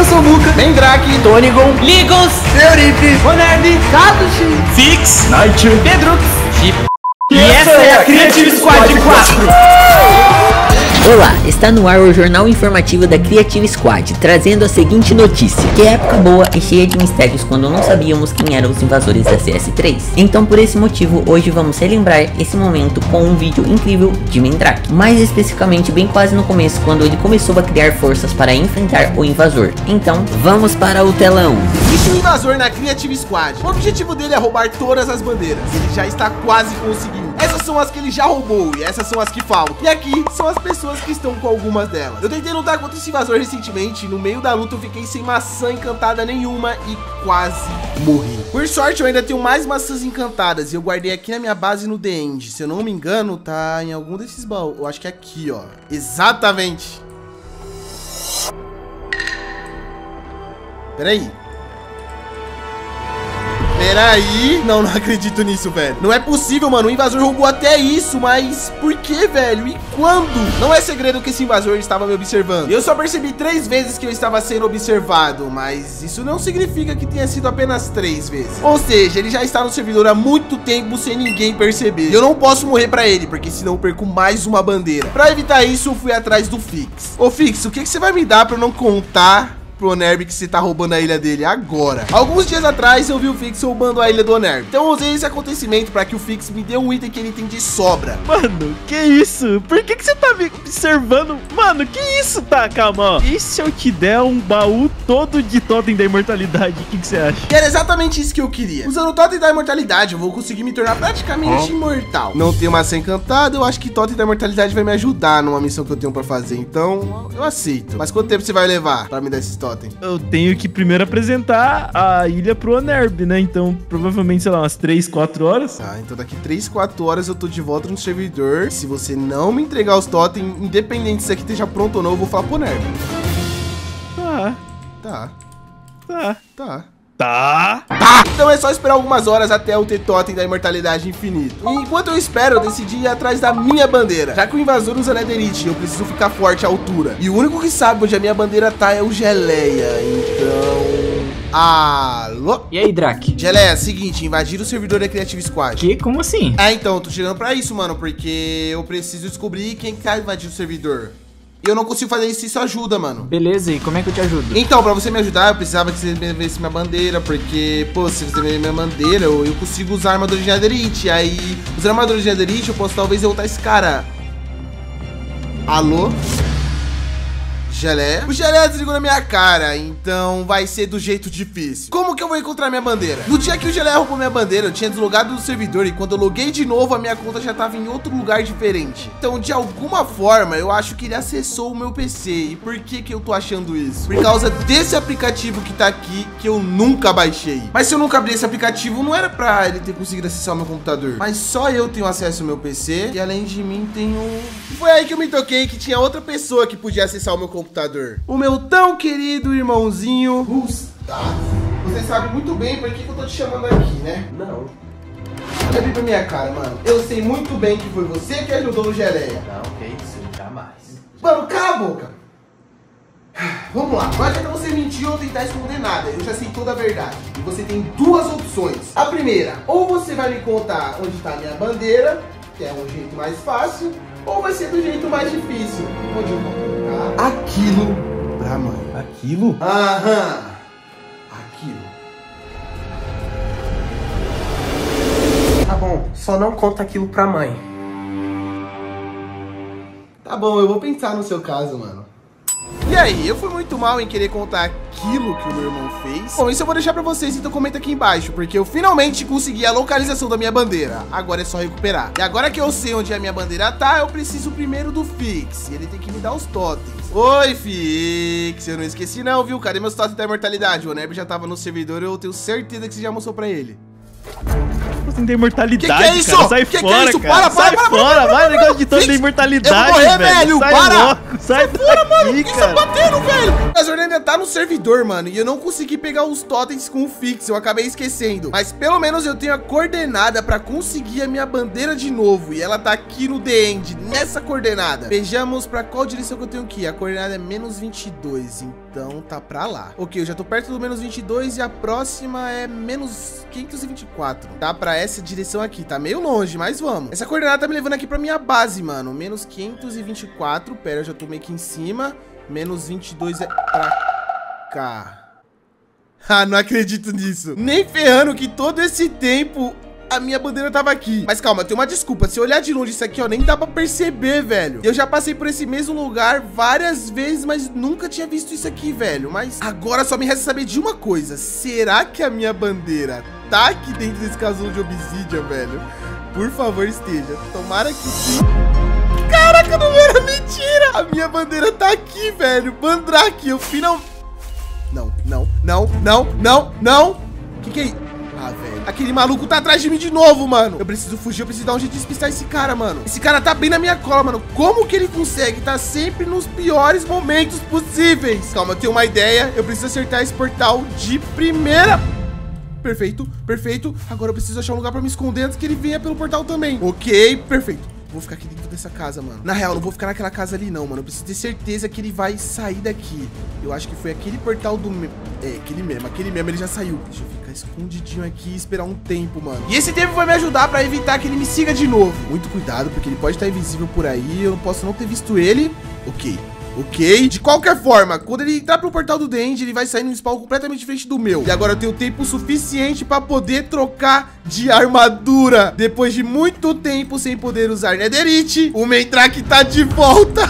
eu sou o Lucas, Mendrake, Tonigon, Ligonz, Feuripe, Onerb, Satoshi, Fixz, Mendrake, Chip. E essa é a Creative Squad 4. Olá, está no ar o jornal informativo da Creative Squad, trazendo a seguinte notícia: que a época boa é cheia de mistérios quando não sabíamos quem eram os invasores da CS3. Então por esse motivo, hoje vamos relembrar esse momento com um vídeo incrível de Mendrake. Mais especificamente, bem quase no começo, quando ele começou a criar forças para enfrentar o invasor. Então, vamos para o telão. Existe um invasor na Creative Squad. O objetivo dele é roubar todas as bandeiras. Ele já está quase conseguindo. Essas são as que ele já roubou e essas são as que falam. E aqui são as pessoas que estão com algumas delas. Eu tentei lutar contra esse invasor recentemente. No meio da luta eu fiquei sem maçã encantada nenhuma e quase morri. Por sorte eu ainda tenho mais maçãs encantadas e eu guardei aqui na minha base no The End. Se eu não me engano, tá em algum desses baús. Eu acho que é aqui, ó. Exatamente. Peraí. Peraí, não acredito nisso, velho. Não é possível, mano, o invasor roubou até isso. Mas por que, velho? E quando? Não é segredo que esse invasor estava me observando. Eu só percebi 3 vezes que eu estava sendo observado, mas isso não significa que tenha sido apenas 3 vezes. Ou seja, ele já está no servidor há muito tempo sem ninguém perceber. E eu não posso morrer pra ele, porque senão eu perco mais uma bandeira. Pra evitar isso, eu fui atrás do Fixz. Ô Fixz, o que você vai me dar pra eu não contar pro Onerb que você tá roubando a ilha dele agora? Alguns dias atrás eu vi o Fixz roubando a ilha do Onerb, então eu usei esse acontecimento pra que o Fixz me dê um item que ele tem de sobra. Mano, que isso? Por que você tá me observando? Mano, que isso, tá? Calma, e se eu te der um baú todo de Totem da Imortalidade, o que você acha? E era exatamente isso que eu queria. Usando o Totem da Imortalidade eu vou conseguir me tornar praticamente imortal. Não tenho maçã encantada, eu acho que Totem da Imortalidade vai me ajudar numa missão que eu tenho pra fazer, então eu aceito. Mas quanto tempo você vai levar pra me dar esse totem? Eu tenho que primeiro apresentar a ilha pro Onerb, né? Então, provavelmente, sei lá, umas 3, 4 horas. Tá, então daqui 3, 4 horas eu tô de volta no servidor. Se você não me entregar os totem, independente se aqui esteja pronto ou não, eu vou falar pro Onerb. Tá. Tá. Tá. Tá. Tá. Tá. Então é só esperar algumas horas até eu ter Totem da Imortalidade Infinita. E enquanto eu espero, eu decidi ir atrás da minha bandeira. Já que o invasor usa netherite, eu preciso ficar forte à altura. E o único que sabe onde a minha bandeira tá é o Geleia. Então... alô? E aí, Drake? Geleia, seguinte, invadir o servidor da Creative Squad. Que? Como assim? Ah, então, eu tô chegando pra isso, mano, porque eu preciso descobrir quem que tá invadindo o servidor. E eu não consigo fazer isso, isso ajuda, mano. Beleza, e como é que eu te ajudo? Então, pra você me ajudar, eu precisava que você me desse minha bandeira, porque, pô, se você me der minha bandeira, eu consigo usar armadura de netherite. Aí, usando armadura de netherite, eu posso talvez derrotar esse cara. Alô? Geleia? O Geleia desligou na minha cara, então vai ser do jeito difícil. Como que eu vou encontrar minha bandeira? No dia que o Geleia roubou minha bandeira, eu tinha deslogado do servidor e quando eu loguei de novo, a minha conta já tava em outro lugar diferente. Então, de alguma forma, eu acho que ele acessou o meu PC. E por que que eu tô achando isso? Por causa desse aplicativo que tá aqui, que eu nunca baixei. Mas se eu nunca abri esse aplicativo, não era pra ele ter conseguido acessar o meu computador. Mas só eu tenho acesso ao meu PC e além de mim tem um... Foi aí que eu me toquei que tinha outra pessoa que podia acessar o meu computador. O meu tão querido irmãozinho Gustavo. Você sabe muito bem por que eu tô te chamando aqui, né? Não. Olha bem pra minha cara, mano. Eu sei muito bem que foi você que ajudou o Geleia. Não, que isso, jamais. Mano, cala a boca. Vamos lá, não adianta você mentir ou tentar esconder nada. Eu já sei toda a verdade. E você tem 2 opções. A primeira, ou você vai me contar onde tá a minha bandeira, que é um jeito mais fácil, ou vai ser do jeito mais difícil, onde eu vou colocar aquilo pra mãe. Aquilo? Aham. Aquilo. Tá bom, só não conta aquilo pra mãe. Tá bom, eu vou pensar no seu caso, mano. E aí, eu fui muito mal em querer contar aquilo que o meu irmão fez. Bom, isso eu vou deixar pra vocês, então comenta aqui embaixo, porque eu finalmente consegui a localização da minha bandeira. Agora é só recuperar. E agora que eu sei onde a minha bandeira tá, eu preciso primeiro do Fixz. Ele tem que me dar os totens. Oi, Fixz. Eu não esqueci não, viu? Cadê meus totens da imortalidade? O Onerb já tava no servidor, eu tenho certeza que você já mostrou pra ele. Totem da Imortalidade. Que é isso? Cara, sai fora, que é isso? Cara. Para, vai, negócio de Totem da Imortalidade. Eu vou morrer, velho. Sai fora, mano. Por que você tá batendo, velho? A jornada tá no servidor, mano. E eu não consegui pegar os totens com o Fixz. Eu acabei esquecendo. Mas pelo menos eu tenho a coordenada pra conseguir a minha bandeira de novo. E ela tá aqui no The End, nessa coordenada. Vejamos pra qual direção que eu tenho que ir. A coordenada é -22. Então tá pra lá. Ok, eu já tô perto do -22 e a próxima é -524. Tá pra essa direção aqui. Tá meio longe, mas vamos. Essa coordenada tá me levando aqui pra minha base, mano. -524. Pera, eu já tô meio que em cima. -22 é pra cá. Ah, não acredito nisso. Nem ferrando que todo esse tempo a minha bandeira tava aqui. Mas calma, tem uma desculpa. Se eu olhar de longe isso aqui, ó, nem dá pra perceber, velho. Eu já passei por esse mesmo lugar várias vezes, mas nunca tinha visto isso aqui, velho. Mas agora só me resta saber de uma coisa. Será que a minha bandeira tá aqui dentro desse casulo de obsidian, velho? Por favor, esteja. Tomara que sim. Caraca, não era mentira. A minha bandeira tá aqui, velho. Mendrake, eu finalmente... Não. Que é isso? Ah, velho. Aquele maluco tá atrás de mim de novo, mano. Eu preciso fugir, eu preciso dar um jeito de despistar esse cara, mano. Esse cara tá bem na minha cola, mano. Como que ele consegue? Tá sempre nos piores momentos possíveis. Calma, eu tenho uma ideia. Eu preciso acertar esse portal de primeira. Perfeito. Agora eu preciso achar um lugar pra me esconder antes que ele venha pelo portal também. Ok, perfeito. Vou ficar aqui dentro dessa casa, mano. Na real, não vou ficar naquela casa ali, não, mano. Eu preciso ter certeza que ele vai sair daqui. Eu acho que foi aquele portal do... É, aquele mesmo, ele já saiu. Deixa eu ficar escondidinho aqui e esperar um tempo, mano. E esse tempo vai me ajudar pra evitar que ele me siga de novo. Muito cuidado, porque ele pode estar invisível por aí. Eu não posso não ter visto ele. Ok. De qualquer forma, quando ele entrar pro portal do Dende, ele vai sair num spawn completamente diferente do meu. E agora eu tenho tempo suficiente pra poder trocar de armadura. Depois de muito tempo sem poder usar netherite, o Mendrake tá de volta.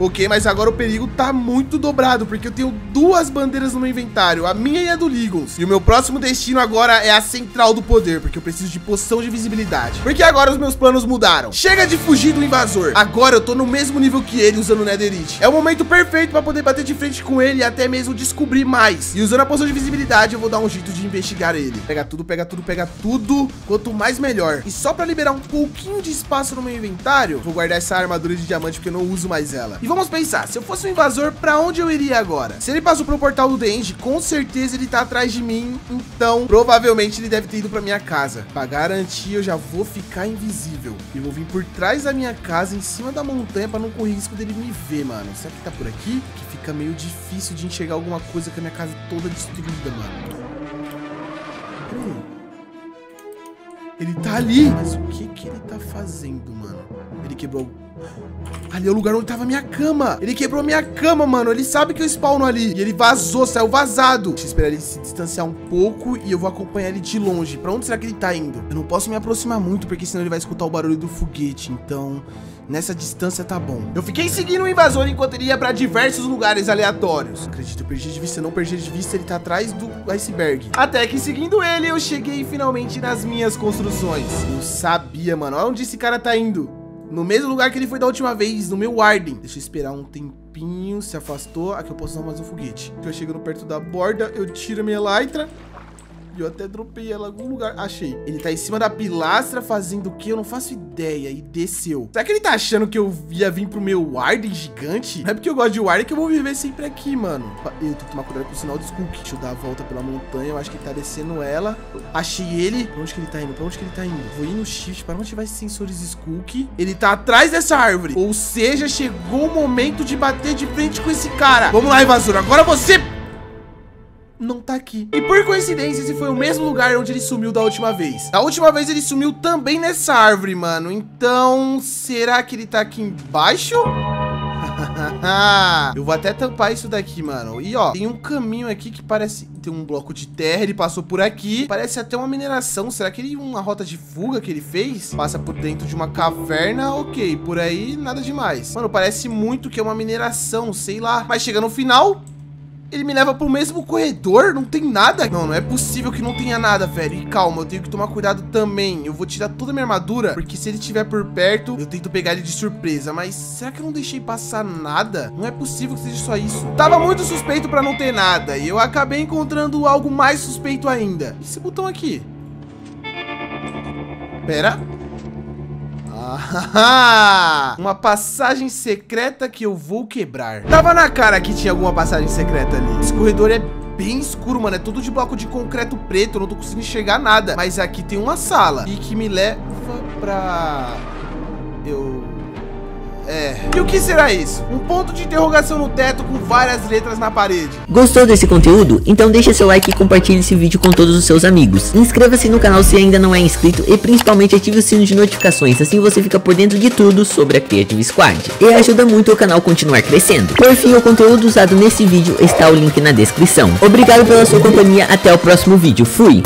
Ok, mas agora o perigo tá muito dobrado, porque eu tenho duas bandeiras no meu inventário, a minha e a do Ligonz. E o meu próximo destino agora é a central do poder, porque eu preciso de poção de visibilidade. Porque agora os meus planos mudaram. Chega de fugir do invasor. Agora eu tô no mesmo nível que ele usando o netherite. É o momento perfeito pra poder bater de frente com ele e até mesmo descobrir mais. E usando a poção de visibilidade eu vou dar um jeito de investigar ele. Pega tudo. Quanto mais melhor. E só pra liberar um pouquinho de espaço no meu inventário, vou guardar essa armadura de diamante porque eu não uso mais ela. E vamos pensar, se eu fosse um invasor, pra onde eu iria agora? Se ele passou pro portal do Dende, com certeza ele tá atrás de mim. Então, provavelmente ele deve ter ido pra minha casa. Pra garantir, eu já vou ficar invisível. E vou vir por trás da minha casa, em cima da montanha, pra não correr risco dele me ver, mano. Será que tá por aqui? Que fica meio difícil de enxergar alguma coisa com a minha casa toda destruída, mano. Ele tá ali. Mas o que que ele tá fazendo, mano? Ele quebrou... Ali é o lugar onde tava a minha cama. Ele quebrou a minha cama, mano. Ele sabe que eu spawno ali. E ele vazou, saiu vazado. Deixa eu esperar ele se distanciar um pouco e eu vou acompanhar ele de longe. Pra onde será que ele tá indo? Eu não posso me aproximar muito, porque senão ele vai escutar o barulho do foguete. Então, nessa distância tá bom. Eu fiquei seguindo o invasor enquanto ele ia pra diversos lugares aleatórios. Acredito, eu perdi de vista, não perdi de vista. Ele tá atrás do iceberg. Até que seguindo ele, eu cheguei finalmente nas minhas construções. Eu sabia, mano. Olha onde esse cara tá indo. No mesmo lugar que ele foi da última vez, no meu Warden. Deixa eu esperar um tempinho, se afastou. Aqui eu posso usar mais um foguete. Eu chegando perto da borda, eu tiro a minha elytra. E eu até dropei ela em algum lugar. Achei. Ele tá em cima da pilastra fazendo o quê? Eu não faço ideia. E desceu. Será que ele tá achando que eu ia vir pro meu Warden gigante? Não é porque eu gosto de Warden que eu vou viver sempre aqui, mano. Eu tenho que tomar cuidado com o sinal do Skook. Deixa eu dar a volta pela montanha. Eu acho que ele tá descendo ela. Achei ele. Pra onde que ele tá indo? Vou ir no shift. Para onde vai esses sensores Skook? Ele tá atrás dessa árvore. Ou seja, chegou o momento de bater de frente com esse cara. Vamos lá, invasor. Agora você... não tá aqui. E por coincidência, esse foi o mesmo lugar onde ele sumiu da última vez. Da última vez ele sumiu também nessa árvore, mano. Então, será que ele tá aqui embaixo? Eu vou até tampar isso daqui, mano. E ó, tem um caminho aqui que parece... tem um bloco de terra, ele passou por aqui. Parece até uma mineração. Será que ele... uma rota de fuga que ele fez? Passa por dentro de uma caverna, ok. Por aí, nada demais. Mano, parece muito que é uma mineração, sei lá. Mas chega no final... ele me leva pro mesmo corredor, não tem nada. Não, não é possível que não tenha nada, velho. E calma, eu tenho que tomar cuidado também. Eu vou tirar toda a minha armadura, porque se ele estiver por perto, eu tento pegar ele de surpresa. Mas será que eu não deixei passar nada? Não é possível que seja só isso. Tava muito suspeito pra não ter nada, e eu acabei encontrando algo mais suspeito ainda. Esse botão aqui. Pera. Ah, uma passagem secreta que eu vou quebrar. Tava na cara que tinha alguma passagem secreta ali. Esse corredor é bem escuro, mano. É tudo de bloco de concreto preto. Eu não tô conseguindo enxergar nada. Mas aqui tem uma sala. E que me leva pra... E o que será isso? Um ponto de interrogação no teto com várias letras na parede. Gostou desse conteúdo? Então deixa seu like e compartilhe esse vídeo com todos os seus amigos. Inscreva-se no canal se ainda não é inscrito e principalmente ative o sino de notificações, assim você fica por dentro de tudo sobre a Creative Squad. E ajuda muito o canal continuar crescendo. Por fim, o conteúdo usado nesse vídeo está o link na descrição. Obrigado pela sua companhia, até o próximo vídeo. Fui!